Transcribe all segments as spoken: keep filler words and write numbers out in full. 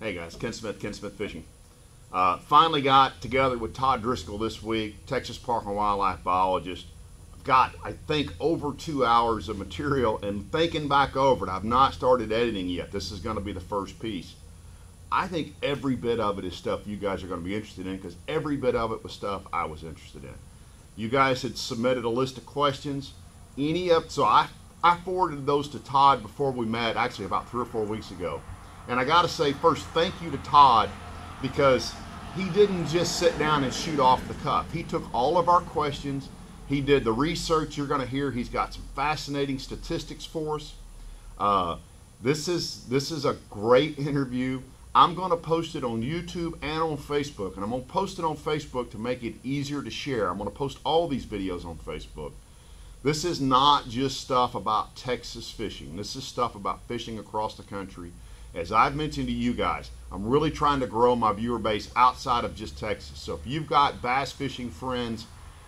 Hey guys, Ken Smith, Ken Smith Fishing. Uh, finally got together with Todd Driscoll this week, Texas Park and Wildlife biologist. I've got, I think, over two hours of material and thinking back over it. I've not started editing yet. This is going to be the first piece. I think every bit of it is stuff you guys are going to be interested in, because every bit of it was stuff I was interested in. You guys had submitted a list of questions. Any up, so I, I forwarded those to Todd before we met, actually about three or four weeks ago. And I got to say first, thank you to Todd, because he didn't just sit down and shoot off the cuff. He took all of our questions. He did the research you're going to hear. He's got some fascinating statistics for us. Uh, this is, this is a great interview. I'm going to post it on YouTube and on Facebook, and I'm going to post it on Facebook to make it easier to share. I'm going to post all these videos on Facebook. This is not just stuff about Texas fishing. This is stuff about fishing across the country. As I've mentioned to you guys, I'm really trying to grow my viewer base outside of just Texas. So if you've got bass fishing friends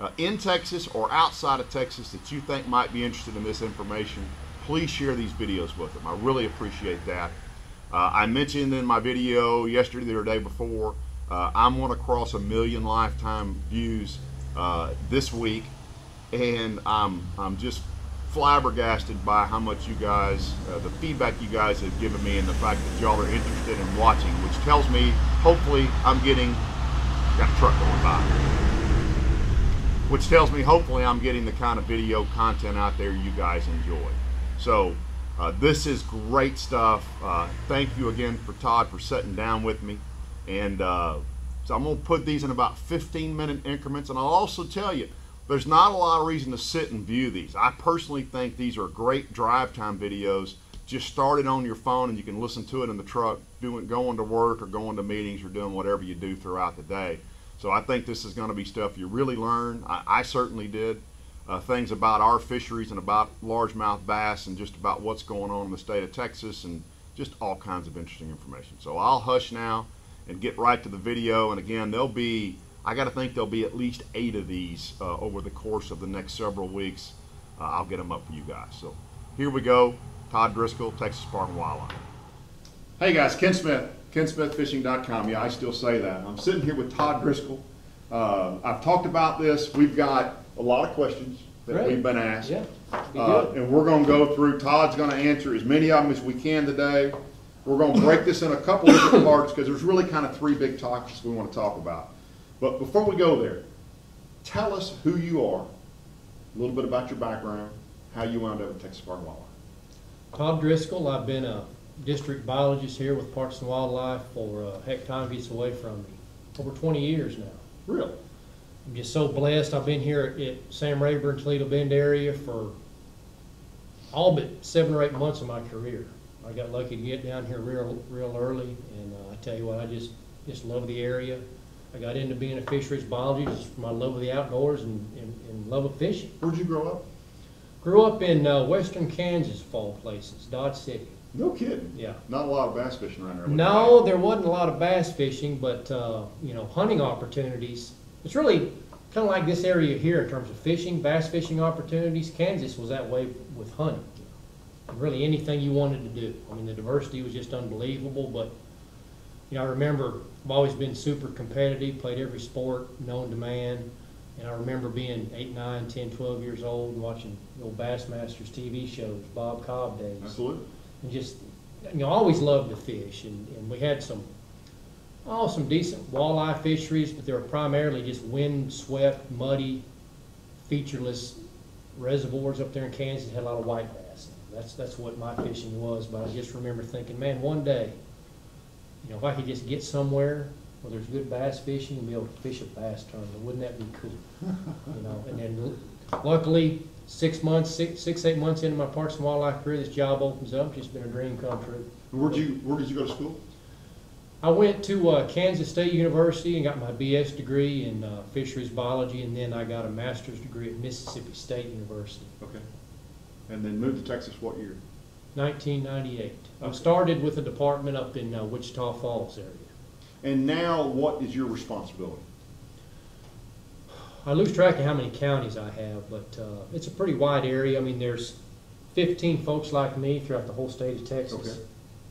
uh, in Texas or outside of Texas that you think might be interested in this information, please share these videos with them. I really appreciate that. Uh, I mentioned in my video yesterday or the day before, uh, I'm going to cross a million lifetime views uh, this week, and I'm, I'm just flabbergasted by how much you guys, uh, the feedback you guys have given me, and the fact that y'all are interested in watching, which tells me, hopefully, I'm getting, got a truck going by, which tells me, hopefully, I'm getting the kind of video content out there you guys enjoy. So, Uh, this is great stuff. Uh, thank you again for Todd for sitting down with me. And uh, so I'm going to put these in about fifteen minute increments. And I'll also tell you, there's not a lot of reason to sit and view these. I personally think these are great drive time videos. Just start it on your phone and you can listen to it in the truck, doing, going to work or going to meetings or doing whatever you do throughout the day. So I think this is going to be stuff you really learn. I, I certainly did. Uh, things about our fisheries and about largemouth bass and just about what's going on in the state of Texas and just all kinds of interesting information. So I'll hush now and get right to the video. And again, there'll be, I got to think there'll be at least eight of these uh, over the course of the next several weeks. Uh, I'll get them up for you guys. So here we go. Todd Driscoll, Texas Park and Wildlife. Hey guys, Ken Smith, ken smith fishing dot com. Yeah, I still say that. I'm sitting here with Todd Driscoll. Uh, I've talked about this. We've got a lot of questions that Great. We've been asked, yeah, be uh, and we're going to go through. Todd's going to answer as many of them as we can today. We're going to break this in a couple of different parts because there's really kind of three big topics we want to talk about. But before we go there, tell us who you are, a little bit about your background, how you wound up at Texas Park and Wildlife. Todd Driscoll. I've been a district biologist here with Parks and Wildlife for, uh, heck, time gets away from me, over twenty years now. Really? I'm just so blessed. I've been here at, at Sam Rayburn, Toledo Bend area for all but seven or eight months of my career. I got lucky to get down here real, real early, and uh, I tell you what, I just, just love the area. I got into being a fisheries biologist just for my love of the outdoors and, and, and love of fishing. Where'd you grow up? Grew up in uh, western Kansas, of all places, Dodge City. No kidding. Yeah. Not a lot of bass fishing around there. No, there wasn't a lot of bass fishing, but uh, you know, hunting opportunities. It's really kind of like this area here in terms of fishing, bass fishing opportunities. Kansas was that way with hunting. And really anything you wanted to do. I mean, the diversity was just unbelievable, but you know, I remember I've always been super competitive, played every sport known to man, and I remember being eight, nine, ten, twelve years old and watching the old Bassmasters T V shows, Bob Cobb days. Absolutely. And just, you know, I always loved to fish, and, and we had some Oh, some decent walleye fisheries, but they were primarily just wind-swept, muddy, featureless reservoirs up there in Kansas. Had a lot of white bass. That's that's what my fishing was. But I just remember thinking, man, one day, you know, if I could just get somewhere where there's good bass fishing and be able to fish a bass tournament, wouldn't that be cool? You know. And then, luckily, six months, six, six, eight months into my Parks and Wildlife career, this job opens up. It's been a dream come true. Where'd you Where did you go to school? I went to uh, Kansas State University and got my B S degree in uh, fisheries biology, and then I got a master's degree at Mississippi State University. Okay. And then moved to Texas what year? nineteen ninety-eight. Okay. I started with a department up in uh, Wichita Falls area. And now what is your responsibility? I lose track of how many counties I have, but uh, it's a pretty wide area. I mean, there's fifteen folks like me throughout the whole state of Texas. Okay.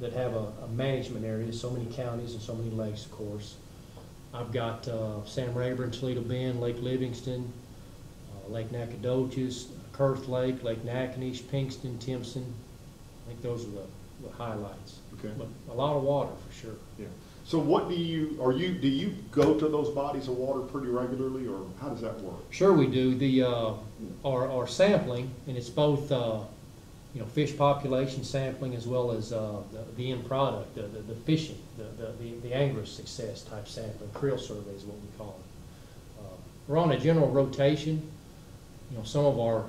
that have a, a management area, so many counties and so many lakes, of course. I've got uh, Sam Rayburn, Toledo Bend, Lake Livingston, uh, Lake Nacogdoches, Kurth Lake, Lake Nacogdoches, Pinkston, Timpson. I think those are the, the highlights. Okay. But a lot of water for sure. Yeah. So what do you, are you, do you go to those bodies of water pretty regularly, or how does that work? Sure we do. The, uh, our, our sampling, and it's both, uh, you know, fish population sampling as well as uh, the, the end product, the, the, the fishing, the, the, the, the angler success type sampling, creel survey is what we call it. Uh, we're on a general rotation. You know, some of our,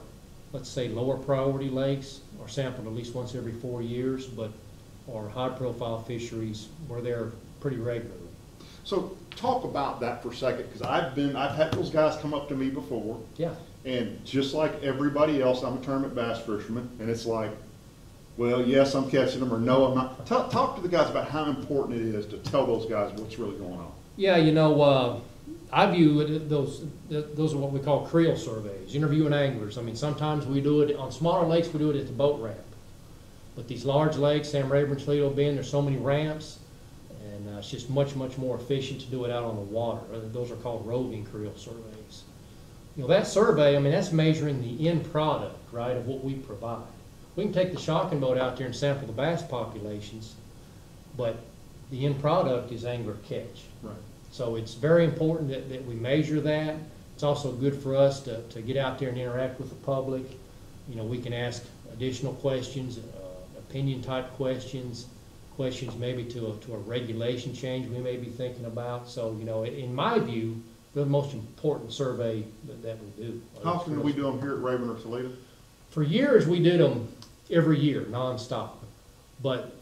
let's say, lower priority lakes are sampled at least once every four years, but our high profile fisheries, we're there pretty regularly. So talk about that for a second, because I've been, I've had those guys come up to me before. Yeah. And just like everybody else, I'm a tournament bass fisherman, and it's like, well, yes, I'm catching them, or no, I'm not. Talk, talk to the guys about how important it is to tell those guys what's really going on. Yeah, you know, uh, I view it, those, those are what we call creel surveys, interviewing anglers. I mean, sometimes we do it on smaller lakes, we do it at the boat ramp. But these large lakes, Sam Rayburn, Toledo Bend, there's so many ramps. And uh, it's just much, much more efficient to do it out on the water. Those are called roving creel surveys. You know, that survey, I mean, that's measuring the end product, right, of what we provide. We can take the shocking boat out there and sample the bass populations, but the end product is angler catch. Right. So it's very important that, that we measure that. It's also good for us to, to get out there and interact with the public. You know, we can ask additional questions, uh, opinion-type questions, questions maybe to a, to a regulation change we may be thinking about. So, you know, in my view, the most important survey that, that we do. How often do we do them here at Rayburn or Toledo? For years, we did them every year, nonstop. But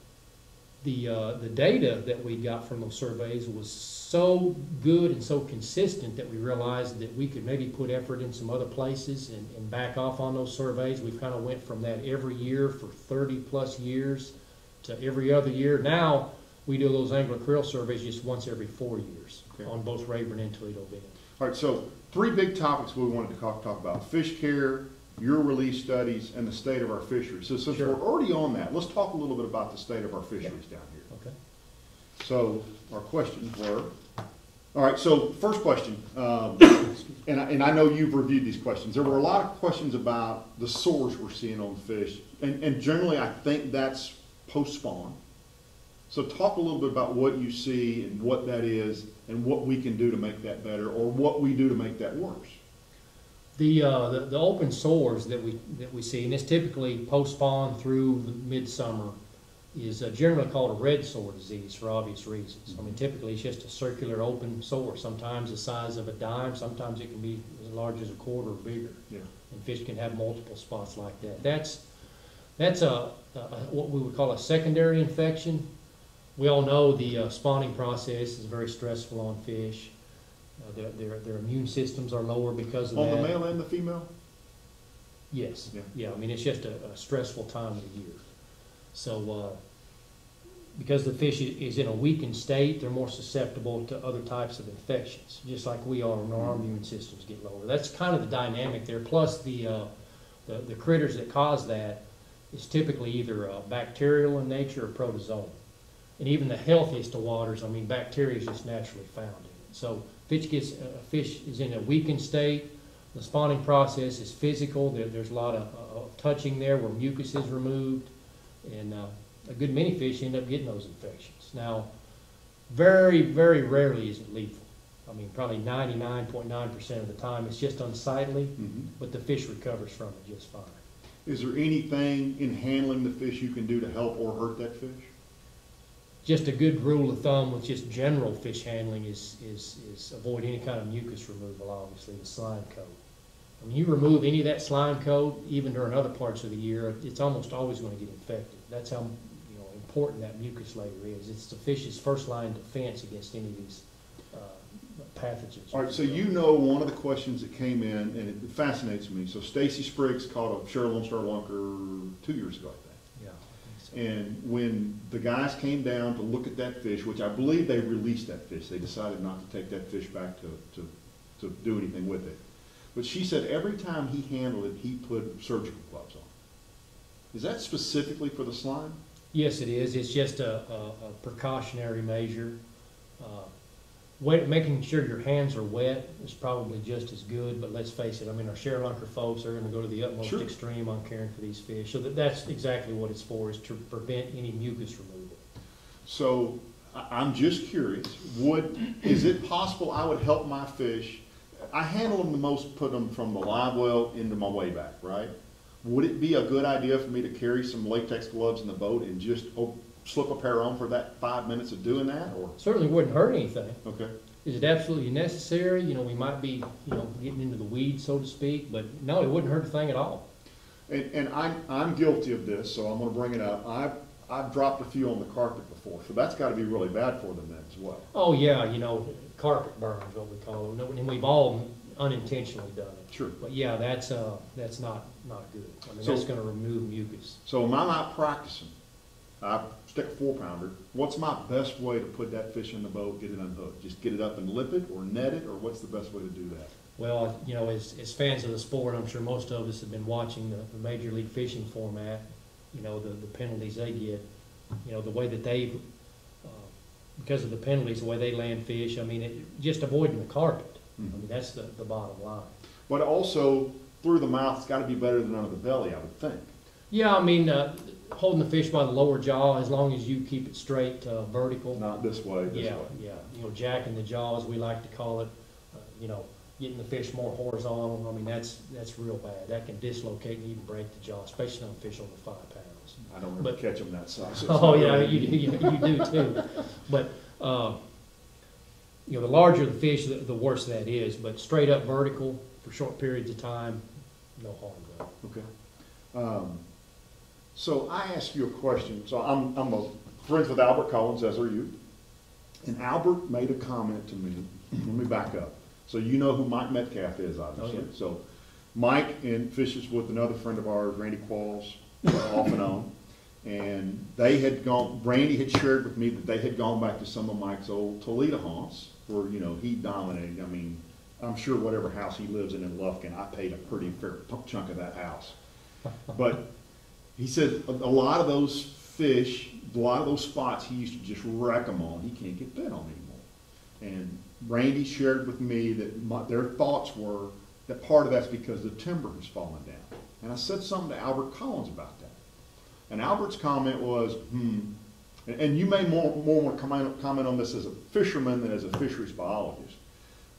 the, uh, the data that we got from those surveys was so good and so consistent that we realized that we could maybe put effort in some other places and, and back off on those surveys. We've kind of went from that every year for thirty plus years. To every other year. Now we do those angler creel surveys just once every four years okay. on both Rayburn and Toledo Bend. All right, so three big topics we wanted to talk, talk about: fish care, your release studies, and the state of our fisheries. So since sure. we're already on that, let's talk a little bit about the state of our fisheries yeah. down here. Okay. So our questions were, all right, so first question, um, and, I, and I know you've reviewed these questions. There were a lot of questions about the sores we're seeing on fish, and, and generally I think that's post-spawn. So talk a little bit about what you see and what that is and what we can do to make that better, or what we do to make that worse. The, uh, the, the open sores that we, that we see, and it's typically post-spawn through the midsummer, is uh, generally called a red sore disease for obvious reasons. I mean, typically it's just a circular open sore, sometimes the size of a dime, sometimes it can be as large as a quarter or bigger. Yeah. And fish can have multiple spots like that. That's That's a, a, what we would call a secondary infection. We all know the uh, spawning process is very stressful on fish. Uh, their, their, their immune systems are lower because of on that. On the male and the female? Yes. Yeah, yeah, I mean, it's just a, a stressful time of the year. So uh, because the fish is in a weakened state, they're more susceptible to other types of infections, just like we are when our mm-hmm. immune systems get lower. That's kind of the dynamic there. Plus the, uh, the, the critters that cause that, it's typically either uh, bacterial in nature or protozoan. And even the healthiest of waters, I mean, bacteria is just naturally found in it. So fish gets, uh, fish is in a weakened state. The spawning process is physical. There, there's a lot of uh, touching there where mucus is removed. And uh, a good many fish end up getting those infections. Now, very, very rarely is it lethal. I mean, probably ninety-nine point nine percent of the time it's just unsightly, mm-hmm. but the fish recovers from it just fine. Is there anything in handling the fish you can do to help or hurt that fish? Just a good rule of thumb with just general fish handling is, is, is avoid any kind of mucus removal, obviously, the slime coat. When you remove any of that slime coat, even during other parts of the year, it's almost always going to get infected. That's how, you know, important that mucus layer is. It's the fish's first line defense against any of these uh, pathogens. All right, so you know one of the questions that came in, and it fascinates me. So Stacy Spriggs caught a Sherlock Star-Lunker two years ago, I think. Yeah. I think so. And when the guys came down to look at that fish, which I believe they released that fish, they decided not to take that fish back to, to, to do anything with it. But she said every time he handled it, he put surgical gloves on. Is that specifically for the slime? Yes, it is. It's just a, a, a precautionary measure. Uh, wet, making sure your hands are wet is probably just as good, but let's face it, I mean, our Sherlunker folks are going to go to the utmost sure. extreme on caring for these fish. So that, that's exactly what it's for, is to prevent any mucus removal. So I'm just curious, would, is it possible I would help my fish? I handle them the most, put them from the live well into my way back, right? Would it be a good idea for me to carry some latex gloves in the boat and just oh, slip a pair on for that five minutes of doing that? Or certainly wouldn't hurt anything. Okay. Is it absolutely necessary? You know, we might be, you know, getting into the weeds, so to speak, but no, it wouldn't hurt a thing at all. And, and I'm, I'm guilty of this, so I'm going to bring it up. I've, I've dropped a few on the carpet before, so that's got to be really bad for them then as well. Oh, yeah, you know, carpet burn is what we call it, and we've all unintentionally done it. Sure. But yeah, that's, uh, that's not, not good. I mean, so, that's going to remove mucus. So am I not practicing? I stick a four pounder. What's my best way to put that fish in the boat, get it unhooked? Just get it up and lip it or net it, or what's the best way to do that? Well, you know, as, as fans of the sport, I'm sure most of us have been watching the, the Major League Fishing format, you know, the, the penalties they get, you know, the way that they've, uh, because of the penalties, the way they land fish, I mean, it, just avoiding the carpet. Mm-hmm. I mean, that's the, the bottom line. But also, through the mouth's got to be better than under the belly, I would think. Yeah, I mean, uh, holding the fish by the lower jaw, as long as you keep it straight, uh, vertical. Not this way, this yeah, way. Yeah, you know, jacking the jaw, as we like to call it, uh, you know, getting the fish more horizontal. I mean, that's that's real bad. That can dislocate and even break the jaw, especially on fish over five pounds. I don't ever catch them that size. Oh, yeah, I mean, you, you, you do too. But, uh, you know, the larger the fish, the, the worse that is. But straight up vertical for short periods of time, no harm done. Okay. Um, so I asked you a question. So I'm, I'm a friend with Albert Collins, as are you. And Albert made a comment to me. Let me back up. So you know who Mike Metcalf is, obviously. Oh, yeah. So Mike and fishes with another friend of ours, Randy Qualls, off and on. And they had gone, Randy had shared with me that they had gone back to some of Mike's old Toledo haunts, where, you know, he dominated. I mean, I'm sure whatever house he lives in in Lufkin, I paid a pretty fair chunk of that house. But he said a, a lot of those fish, a lot of those spots he used to just wreck them on, he can't get bit on anymore. And Randy shared with me that my, their thoughts were that part of that's because the timber has fallen down. And I said something to Albert Collins about that. And Albert's comment was, hmm, and, and you may more more comment on this as a fisherman than as a fisheries biologist,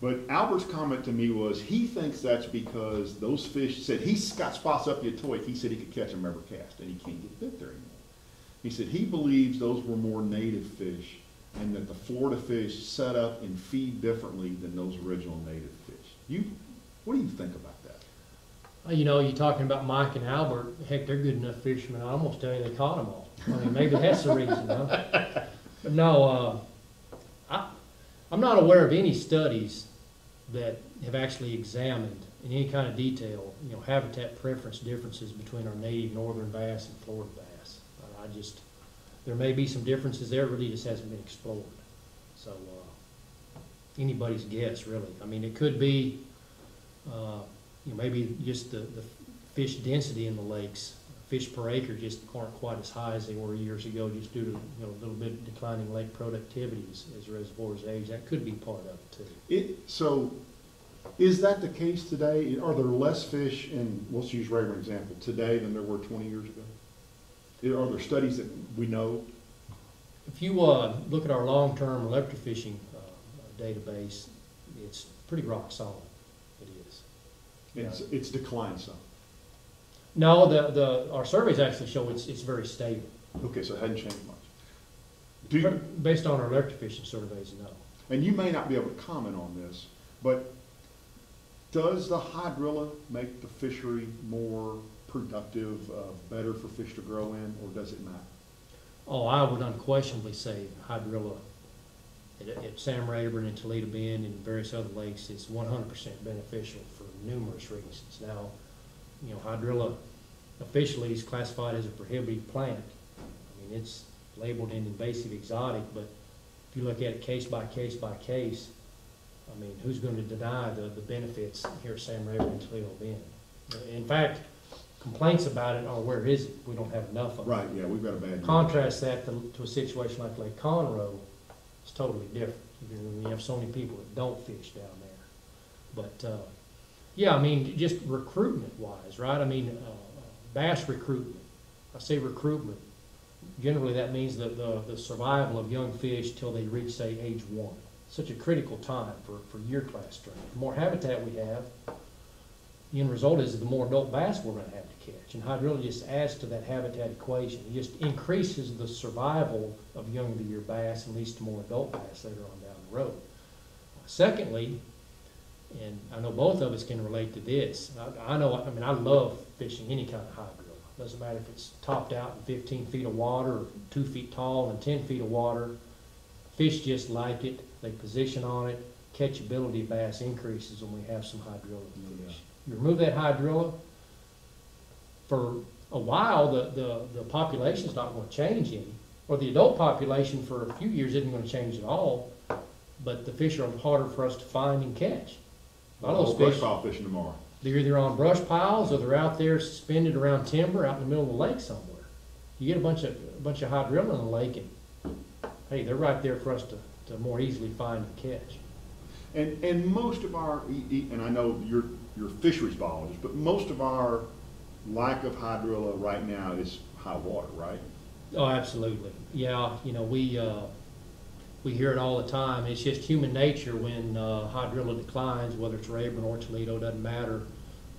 but Albert's comment to me was, he thinks that's because those fish, said he's got spots up your toy, he said he could catch them every cast, and he can't get bit there anymore. He said he believes those were more native fish, and that the Florida fish set up and feed differently than those original native fish. You, what do you think about that? You know, you're talking about Mike and Albert. Heck, they're good enough fishermen. I almost tell you they caught them all. I mean, maybe that's the reason, huh? But no, uh, I, I'm not aware of any studies that have actually examined in any kind of detail, you know, habitat preference differences between our native northern bass and Florida bass. Uh, I just, there may be some differences there. Really, just hasn't been explored. So, uh, anybody's guess, really. I mean, it could be. Uh, You know, maybe just the, the fish density in the lakes, fish per acre just aren't quite as high as they were years ago, just due to, you know, a little bit of declining lake productivity as, as reservoirs age. That could be part of it too. It, so is that the case today? Are there less fish, and let's use Rayburn example, today than there were twenty years ago? Are there studies that we know? If you uh, look at our long-term electrofishing uh, database, it's pretty rock solid. It's, it's declined some. No, the, the, our surveys actually show it's, it's very stable. Okay, so it hadn't changed much. Do you, Based on our electrofishing surveys, no. And you may not be able to comment on this, but does the hydrilla make the fishery more productive, uh, better for fish to grow in, or does it not? Oh, I would unquestionably say hydrilla at, at Sam Rayburn and Toledo Bend and various other lakes is one hundred percent beneficial for numerous reasons. Now, you know, hydrilla officially is classified as a prohibited plant. I mean, it's labeled an invasive exotic, but if you look at it case by case by case, I mean, who's going to deny the, the benefits here at Sam Rayburn and Toledo Bend? In fact, complaints about it are, where is it? We don't have enough of it. Right, yeah, we've got a bad. Contrast that to, to a situation like Lake Conroe. It's totally different. You have so many people that don't fish down there. But, uh, yeah, I mean, just recruitment-wise, right? I mean, uh, bass recruitment. I say recruitment. Generally, that means the, the, the survival of young fish till they reach, say, age one. Such a critical time for, for year class training. The more habitat we have, the end result is the more adult bass we're going to have to catch. And hydrilla just adds to that habitat equation. It just increases the survival of younger-year bass and leads to more adult bass later on down the road. Secondly, and I know both of us can relate to this, I, I know, I mean, I love fishing any kind of hydrilla. It doesn't matter if it's topped out in fifteen feet of water or two feet tall and ten feet of water. Fish just like it. They position on it. Catchability of bass increases when we have some hydrilla fish. Yeah. You remove that hydrilla, for a while the, the, the population's not going to change any, or the adult population for a few years isn't going to change at all, but the fish are harder for us to find and catch. A lot of those fish, brush pile fishing tomorrow. They're either on brush piles or they're out there suspended around timber out in the middle of the lake somewhere. You get a bunch of a bunch of hydrilla in the lake and, hey, they're right there for us to, to more easily find and catch. And, and most of our, and I know you're Your fisheries biologists, but most of our lack of hydrilla right now is high water, right? Oh, absolutely. Yeah, you know, we uh, we hear it all the time. It's just human nature when uh, hydrilla declines, whether it's Rayburn or Toledo, doesn't matter.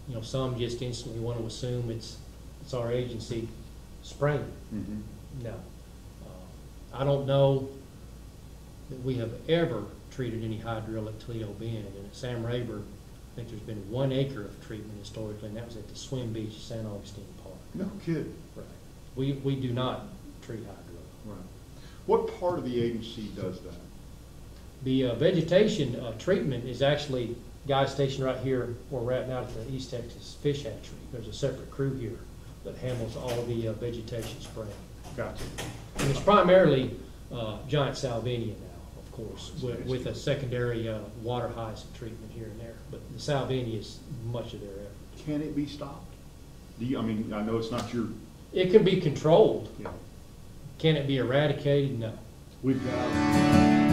You know, some just instantly want to assume it's it's our agency spring. Mm-hmm. No, uh, I don't know that we have ever treated any hydrilla at Toledo Bend, and at Sam Rayburn, I think there's been one acre of treatment historically, and that was at the swim beach of San Augustine Park. No kidding. Right. We, we do not treat hydrilla. Right. What part of the agency does that? The uh, vegetation uh, treatment is actually guys stationed right here where we're at now at the East Texas Fish Hatchery. There's a separate crew here that handles all the uh, vegetation spraying. Gotcha. And it's primarily uh, giant salvinia now, course, with, with a secondary uh, water hyacinth treatment here and there, but the salvinia is much of their effort. Can it be stopped? Do you, I mean, I know it's not your... It can be controlled. Yeah. Can it be eradicated? No. We've got...